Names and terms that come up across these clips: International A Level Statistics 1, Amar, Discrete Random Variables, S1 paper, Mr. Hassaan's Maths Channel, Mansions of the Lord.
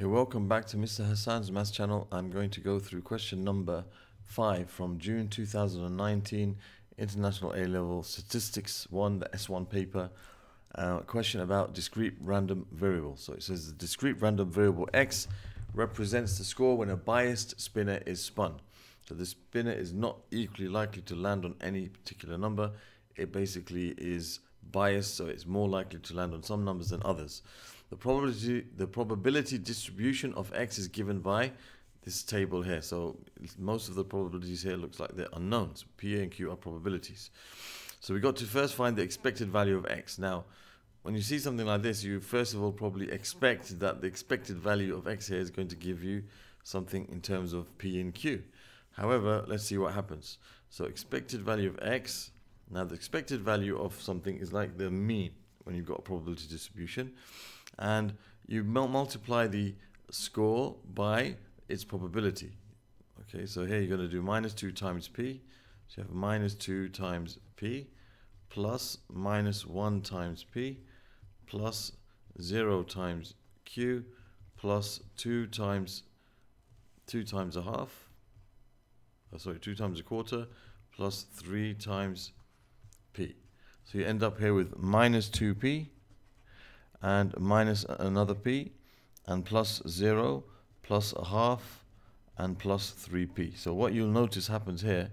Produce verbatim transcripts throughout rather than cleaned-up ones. Okay, welcome back to Mister Hassaan's Maths Channel. I'm going to go through question number five from June two thousand nineteen, International A Level Statistics one, the S one paper. Uh, question about discrete random variable. So it says the discrete random variable X represents the score when a biased spinner is spun. So the spinner is not equally likely to land on any particular number. It basically is biased, so it's more likely to land on some numbers than others. The probability, the probability distribution of X is given by this table here. So most of the probabilities here looks like they're unknowns. P, A, and Q are probabilities. So we got to first find the expected value of X. Now, when you see something like this, you first of all probably expect that the expected value of X here is going to give you something in terms of P and Q. However, let's see what happens. So expected value of X. Now, the expected value of something is like the mean when you've got a probability distribution. And you multiply the score by its probability. Okay, so here you're going to do minus two times P. So you have minus two times P plus minus one times P plus zero times Q plus two times two times a half. Oh, sorry, two times a quarter plus three times P. So you end up here with minus two P. And minus another P, and plus zero, plus a half, and plus three P. So what you'll notice happens here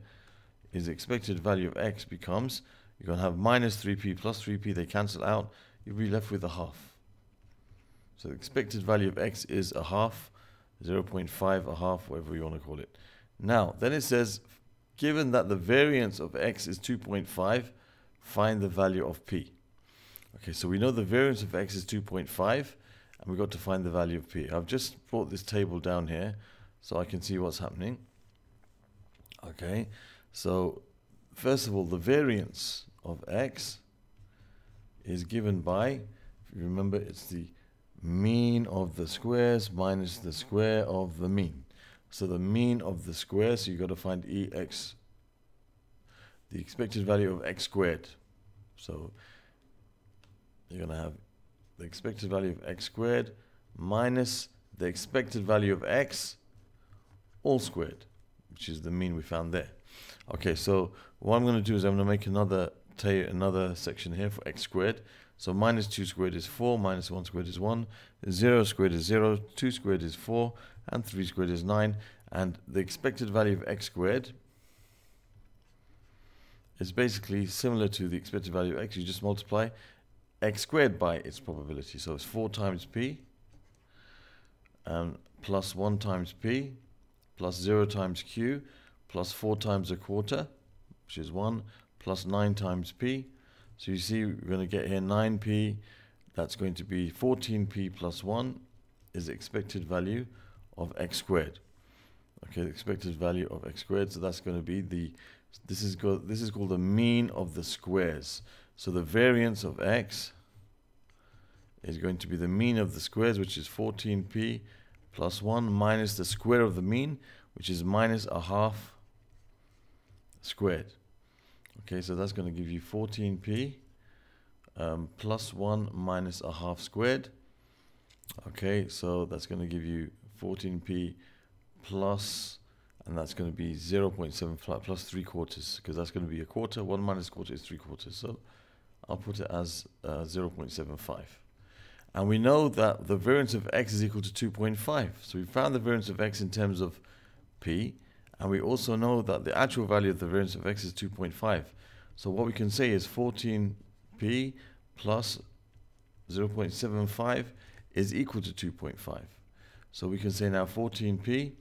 is the expected value of X becomes, you're going to have minus three P plus three P, they cancel out, you'll be left with a half. So the expected value of X is a half, zero point five, a half, whatever you want to call it. Now, then it says, given that the variance of X is two point five, find the value of P. Okay, so we know the variance of X is two point five, and we've got to find the value of P. I've just brought this table down here so I can see what's happening. Okay, so first of all, the variance of X is given by, if you remember, it's the mean of the squares minus the square of the mean. So the mean of the square, so you've got to find E X, the expected value of X squared. So you're going to have the expected value of X squared minus the expected value of X all squared, which is the mean we found there. Okay, so what I'm going to do is I'm going to make another another section here for X squared. So minus two squared is four, minus one squared is one, zero squared is zero, two squared is four, and three squared is nine. And the expected value of X squared is basically similar to the expected value of X. You just multiply X squared by its probability, so it's four times P um, plus one times P plus zero times Q plus four times a quarter, which is one, plus nine times P. So you see we're going to get here nine P. That's going to be fourteen P plus one is the expected value of X squared. Okay, the expected value of X squared, so that's going to be the this is called this is called the mean of the squares. So the variance of X is going to be the mean of the squares, which is fourteen P plus one minus the square of the mean, which is minus a half squared. Okay, so that's going to give you fourteen P um, plus one minus a half squared. Okay, so that's going to give you fourteen P plus, and that's going to be zero point seven plus three quarters, because that's going to be a quarter. one minus quarter is three quarters. So I'll put it as uh, zero point seven five. And we know that the variance of X is equal to two point five. So we found the variance of X in terms of P. And we also know that the actual value of the variance of X is two point five. So what we can say is fourteen P plus zero point seven five is equal to two point five. So we can say now fourteen P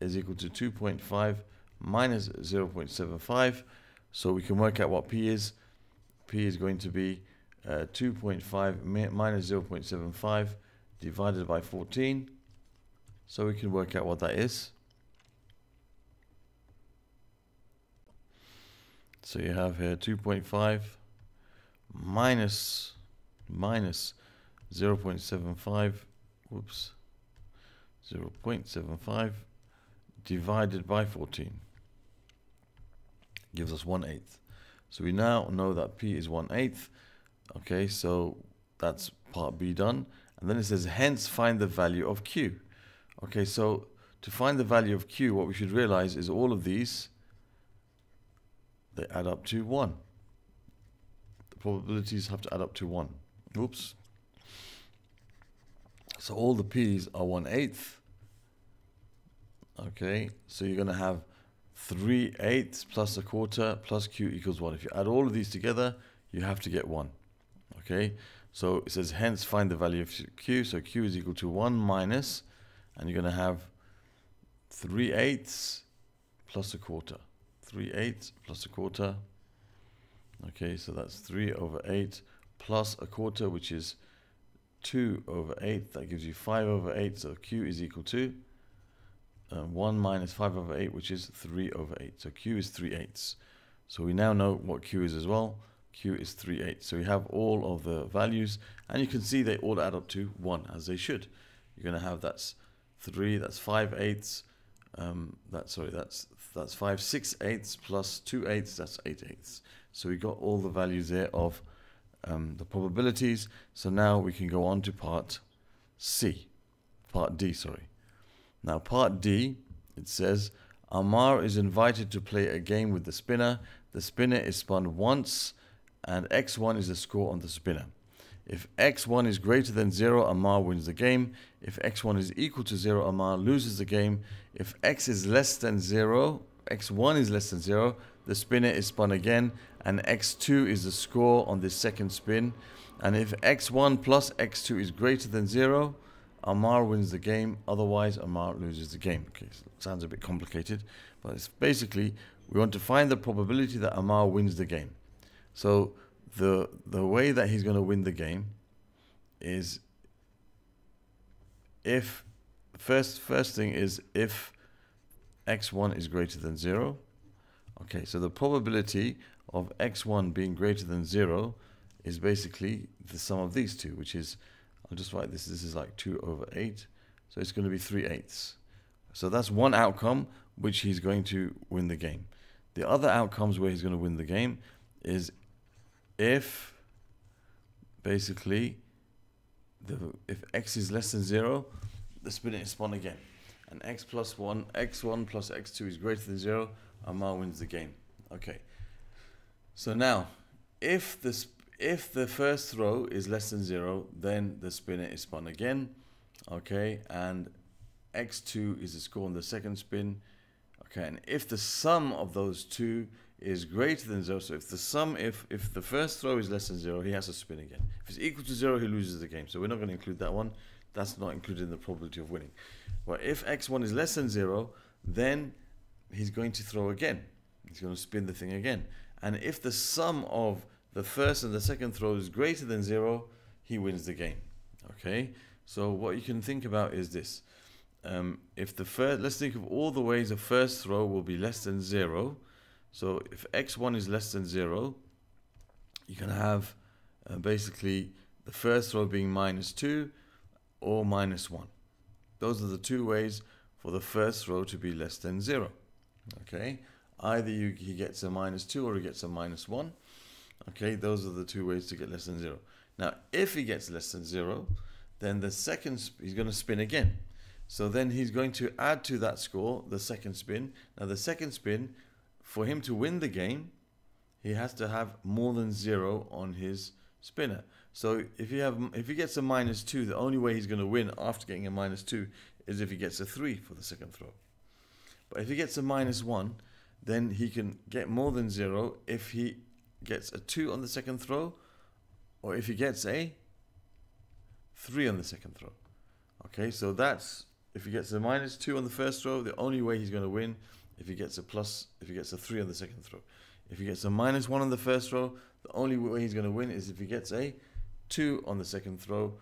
is equal to two point five minus zero point seven five. So we can work out what P is. P is going to be uh, two point five minus zero point seven five divided by fourteen. So we can work out what that is. So you have here two point five minus minus zero point seven five. Whoops. zero point seven five divided by fourteen gives us one eighth. So we now know that P is one eighth. Okay, so that's part B done. And then it says, hence find the value of Q. Okay, so to find the value of Q, what we should realize is all of these, they add up to one. The probabilities have to add up to one. Oops. So all the P's are one eighth. Okay, so you're going to have three eighths plus a quarter plus Q equals one. If you add all of these together, you have to get one. Okay, so it says hence find the value of Q. So Q is equal to one minus, and you're going to have three eighths plus a quarter. three eighths plus a quarter. Okay, so that's three over eight plus a quarter, which is two over eight. That gives you five over eight. So Q is equal to uh, one minus five over eight, which is three over eight. So Q is three eighths. So we now know what Q is as well. Q is three eighths. So we have all of the values, and you can see they all add up to one, as they should. You're going to have that's three, that's five eighths, um, that's sorry, that's that's five six eighths plus two eighths, that's eight eighths. So we got all the values there of um, the probabilities. So now we can go on to part C, part D, sorry. Now part D, it says, Amar is invited to play a game with the spinner. The spinner is spun once, and x one is the score on the spinner. If x one is greater than zero, Amar wins the game. If x one is equal to zero, Amar loses the game. If x is less than zero, x one is less than zero, the spinner is spun again, and x two is the score on this second spin. And if x one plus x two is greater than zero, Amar wins the game. Otherwise, Amar loses the game. Okay, so it sounds a bit complicated, but it's basically we want to find the probability that Amar wins the game. So the the way that he's going to win the game is if first first thing is if x one is greater than zero. Okay, so the probability of x one being greater than zero is basically the sum of these two, which is, I'll just write this, this is like two over eight, so it's going to be three eighths. So that's one outcome which he's going to win the game. The other outcomes where he's going to win the game is if basically the if x is less than zero, the spinner is spun again, and x plus one x one plus x two is greater than zero, Amar wins the game. Okay, so now if this if the first throw is less than zero, then the spinner is spun again. Okay, and x two is the score on the second spin. Okay, and if the sum of those two is greater than zero, so if the sum, if if the first throw is less than zero, he has to spin again. If it's equal to zero, he loses the game. So we're not going to include that one. That's not included in the probability of winning. But if x one is less than zero, then he's going to throw again. He's going to spin the thing again. And if the sum of the first and the second throw is greater than zero, he wins the game. Okay, so what you can think about is this. Um, if the first, let's think of all the ways the first throw will be less than zero. So if x one is less than zero, you can have uh, basically the first throw being minus two or minus one. Those are the two ways for the first throw to be less than zero. Okay, either you, he gets a minus two or he gets a minus one. Okay, those are the two ways to get less than zero. Now, if he gets less than zero, then the second he's going to spin again. So then he's going to add to that score the second spin. Now, the second spin, for him to win the game, he has to have more than zero on his spinner. So if he have if he gets a minus two, the only way he's going to win after getting a minus two is if he gets a three for the second throw. But if he gets a minus one, then he can get more than zero if he gets a two on the second throw, or if he gets a three on the second throw. Okay, so that's if he gets a minus two on the first throw, the only way he's going to win. If he gets a plus, if he gets a three on the second throw. If he gets a minus one on the first throw, the only way he's going to win is if he gets a two on the second throw,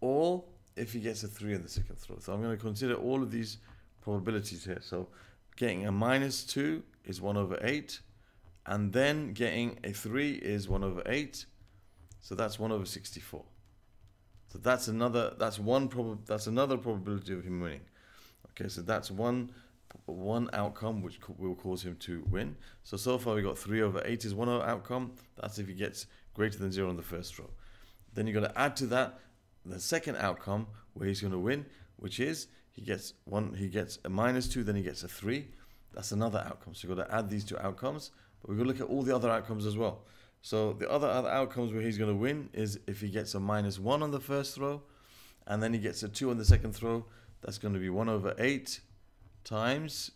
or if he gets a three on the second throw. So I'm going to consider all of these probabilities here. So getting a minus two is one over eight, and then getting a three is one over eight. So that's one over sixty-four. So that's another that's one prob that's another probability of him winning. Okay, so that's one one outcome which will cause him to win. So, so far we got three over eight is one outcome. That's if he gets greater than zero on the first row. Then you've got to add to that the second outcome where he's going to win, which is he gets one, he gets a minus two, then he gets a three. That's another outcome. So you've got to add these two outcomes, but we're going to look at all the other outcomes as well. So the other, other outcomes where he's going to win is if he gets a minus one on the first throw, and then he gets a two on the second throw. That's going to be one over eight times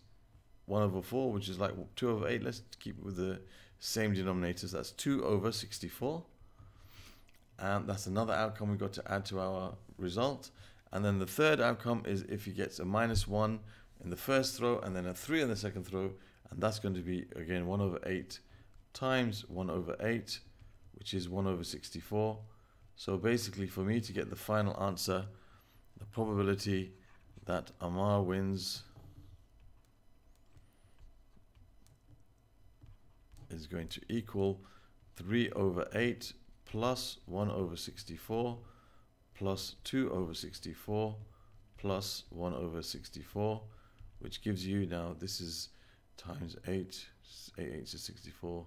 one over four, which is like two over eight. Let's keep it with the same denominators. That's two over sixty-four. And that's another outcome we've got to add to our result. And then the third outcome is if he gets a minus one in the first throw and then a three in the second throw. And that's going to be, again, one over eight times one over eight, which is one over sixty-four. So basically, for me to get the final answer, the probability that Amar wins is going to equal three over eight plus one over sixty-four plus two over sixty-four plus one over sixty-four, which gives you, now this is times eight, eight eights is sixty-four,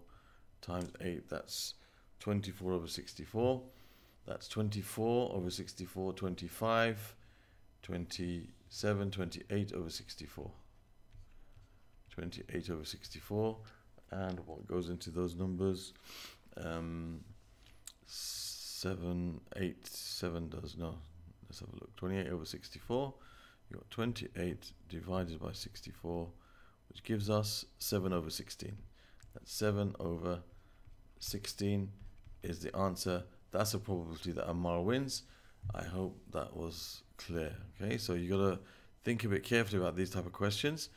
times eight, that's twenty-four over sixty-four. That's twenty-four over sixty-four, twenty-five, twenty-seven, twenty-eight over sixty-four. twenty-eight over sixty-four. And what goes into those numbers? Um, seven, eight, seven does not. Let's have a look. twenty-eight over sixty-four. You've got twenty-eight divided by sixty-four, which gives us seven over sixteen. That's seven over sixteen is the answer. That's a probability that Amar wins. I hope that was clear. Okay, so you gotta think a bit carefully about these type of questions.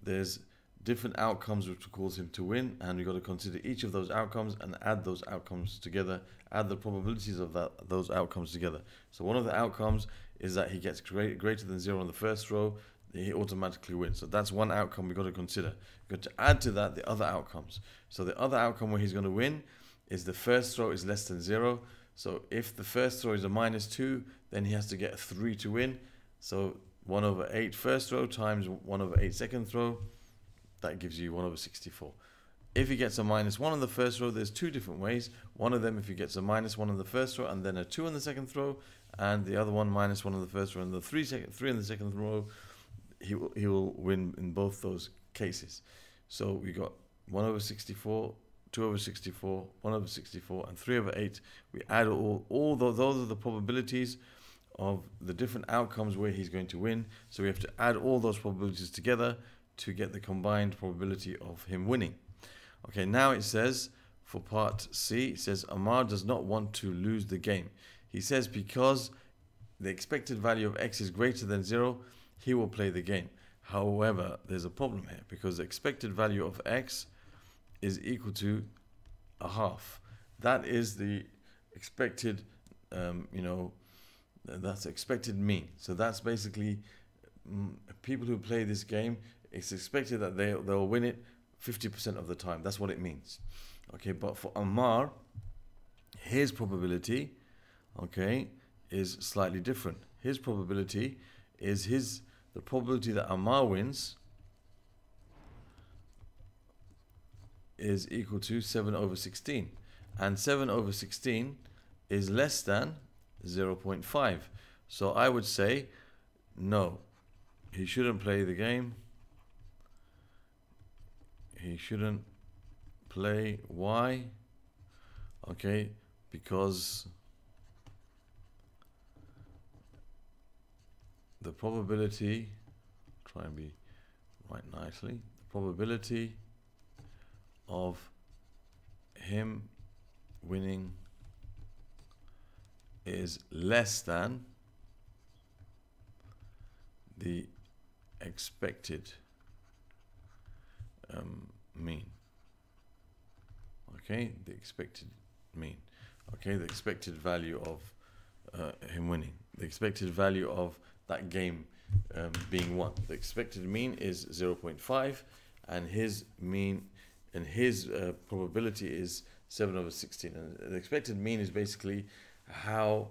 There's different outcomes which will cause him to win, and you got to consider each of those outcomes and add those outcomes together, add the probabilities of that those outcomes together. So one of the outcomes is that he gets great, greater than zero on the first row, he automatically wins. So that's one outcome we've got to consider. We've got to add to that the other outcomes. So the other outcome where he's going to win is the first throw is less than zero. So if the first throw is a minus two, then he has to get a three to win. So one over eight first throw times one over eight second throw, that gives you one over sixty-four. If he gets a minus one on the first throw, there's two different ways. One of them, if he gets a minus one on the first throw and then a two on the second throw, and the other one, minus one on the first throw and the three, second, three on the second throw, he will, he will win in both those cases. So we got one over sixty-four, two over sixty-four, one over sixty-four, and three over eight. We add all, all those, those are the probabilities of the different outcomes where he's going to win. So we have to add all those probabilities together to get the combined probability of him winning. Okay, now it says for part C, it says Amar does not want to lose the game. He says because the expected value of x is greater than zero, he will play the game. However, there's a problem here because the expected value of x is equal to a half. That is the expected, um, you know, that's expected mean. So that's basically mm, people who play this game, it's expected that they, they'll win it fifty percent of the time. That's what it means. Okay, but for Amar, his probability, okay, is slightly different. His probability is his, the probability that Amar wins is equal to seven over sixteen. And seven over sixteen is less than zero point five. So I would say, no, he shouldn't play the game. He shouldn't play. Why? Okay, because the probability, try and be right nicely, the probability of him winning is less than the expected um, mean. Okay, the expected mean. Okay, the expected value of uh, him winning, the expected value of that game um, being won. The expected mean is zero point five, and his mean and his uh, probability is seven over sixteen. And the expected mean is basically how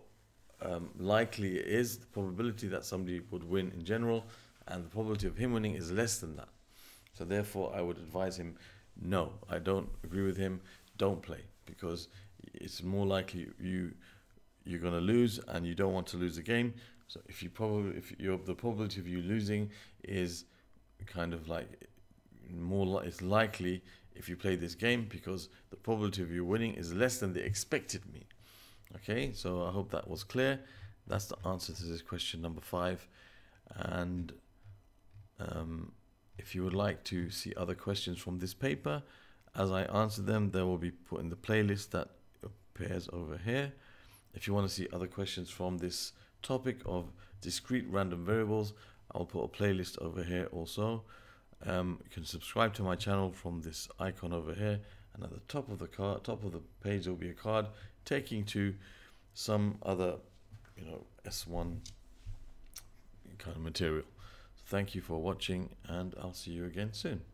um, likely it is, the probability that somebody would win in general, and the probability of him winning is less than that. So therefore, I would advise him, no, I don't agree with him, don't play, because it's more likely you you're going to lose, and you don't want to lose the game. So if you probably, if you're, the probability of you losing is kind of like more, li it's likely if you play this game, because the probability of you winning is less than the expected mean. Okay, so I hope that was clear. That's the answer to this question number five. And um, if you would like to see other questions from this paper, as I answer them, they will be put in the playlist that appears over here. If you want to see other questions from this topic of discrete random variables, I'll put a playlist over here also. Um, you can subscribe to my channel from this icon over here, and at the top of the card, top of the page, there will be a card taking to some other, you know, S one kind of material. So thank you for watching, and I'll see you again soon.